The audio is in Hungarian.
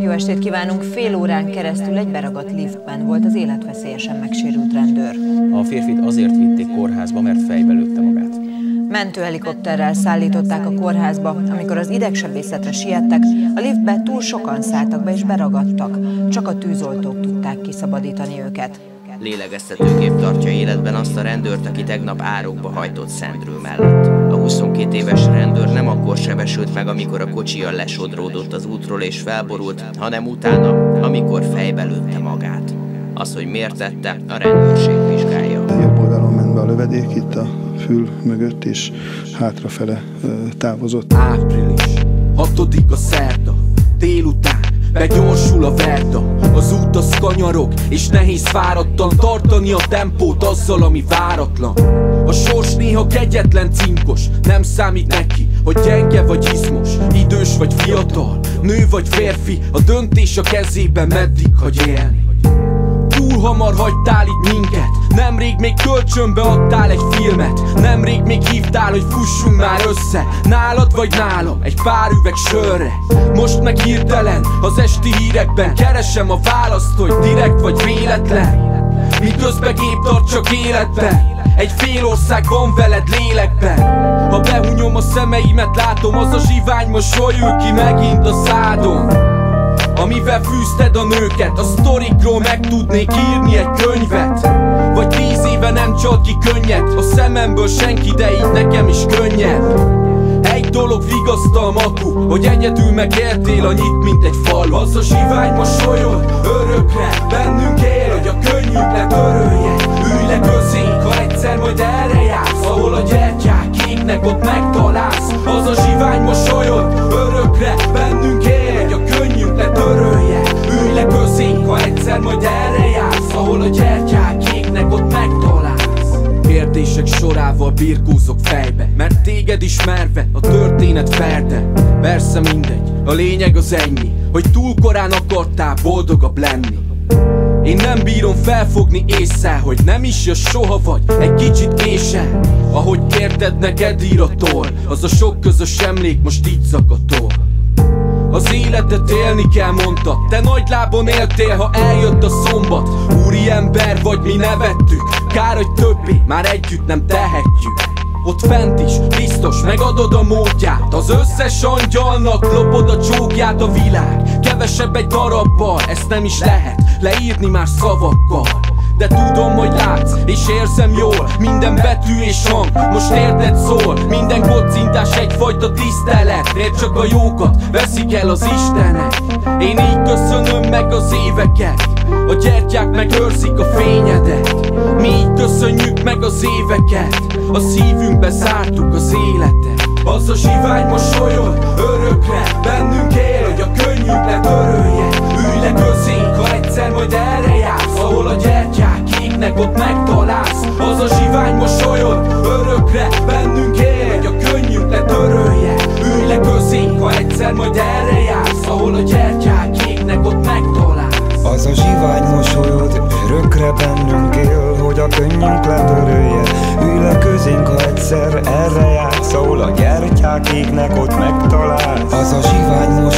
Jó estét kívánunk! Fél órán keresztül egy beragadt liftben volt az életveszélyesen megsérült rendőr. A férfit azért vitték kórházba, mert fejbe lőtte magát. Mentőhelikopterrel szállították a kórházba, amikor az idegsebészetre siettek, a liftbe túl sokan szálltak be és beragadtak, csak a tűzoltók tudták kiszabadítani őket. Lélegeztetőgép tartja életben azt a rendőrt, aki tegnap árokba hajtott Szendrő mellett. A 22 éves rendőr nem akkor sebesült meg, amikor a kocsija lesodródott az útról és felborult, hanem utána, amikor fejbe lőtte magát. Az, hogy miért tette, a rendőrség vizsgálja. Jobb oldalon ment be a lövedék, itt a fül mögött, és hátrafele távozott. Április 6-a szerda, délután. Begyorsul a verda, az út az kanyarok, és nehéz fáradtan tartani a tempót azzal, ami váratlan. A sors néha kegyetlen cinkos, nem számít neki, hogy gyenge vagy izmos, idős vagy fiatal, nő vagy férfi, a döntés a kezében, meddig hagy élni. Túl hamar hagytál itt minket, nemrég még kölcsönbe adtál egy filmet, nemrég még hívtál, hogy fussunk már össze, nálad vagy nálam, egy pár üveg sörre. Most meg hirtelen, az esti hírekben keresem a választ, hogy direkt vagy véletlen. Miközben gép tart csak életben, egy fél ország van veled lélekben. Ha behunyom a szemeimet, látom, az a zsivány mosoly ül ki megint a szádon, amivel fűzted a nőket. A sztorikról meg tudnék írni egy könyvet, vagy 10 éve nem csalt ki könnyet a szememből senki, de így nekem is könnyebb. Egy dolog vigasztal, Maku, hogy egyedül megéltél annyit, mint egy fal. Az a zsivány mosolyod örökre bennünk él, hogy a könnyüknek örüljek. Ülj le közénk, ha egyszer majd erre jársz, ahol a gyertyák égnek, ott megtalálsz. Az a zsivány mosolyod örökre bennünk él, hogy a könnyüknek örüljek. Ülj le közénk, ha egyszer majd erre jársz, ahol a gyertyák égnek, ott megtalálsz. Kérdések sorával birkózok fejbe, mert téged ismerve a történet ferde. Persze mindegy, a lényeg az ennyi, hogy túl korán akartál boldogabb lenni. Én nem bírom felfogni észre, hogy nem is jössz soha, vagy egy kicsit késel. Ahogy kérted, neked íratól, az a sok közös emlék most így zakatol. Az életet élni kell, mondtad, te nagy lábon éltél, ha eljött a szombat. Úri ember vagy, mi nevettük, kár, hogy többé már együtt nem tehetjük. Ott fent is, biztos megadod a módját, az összes angyalnak lopod a csókját. A világ kevesebb egy darabbal, ezt nem is lehet leírni már szavakkal. De tudom, hogy látsz, és érzem jól, minden betű és hang most érted szól. Minden kocintás egyfajta tisztelet, miért csak a jókat veszik el az Istenek. Én így köszönöm meg az éveket, a gyertyák megőrzik a fényedet. Mi így köszönjük meg az éveket, a szívünkbe zártuk az életet. Az a zsivány mosolyod örökre bennünk él, hogy a könnyüknek örülje. Ülj le közénk, ha egyszer majd erre jársz, ahol a gyertyák égnek, ott megtalálsz. Az a zsivány mosolyod örökre bennünk él, hogy a könnyüknek örülje. Ülj le közénk, ha egyszer majd erre jársz, ahol a gyertyák égnek, ott megtalálsz. Az a zsivány mosolyod örökre bennünk él, hogy a könnyünk letörölje. Ülj le közénk, ha egyszer erre jársz, ahol a gyertyák égnek, ott megtalálsz. Az a zsivány mosolyod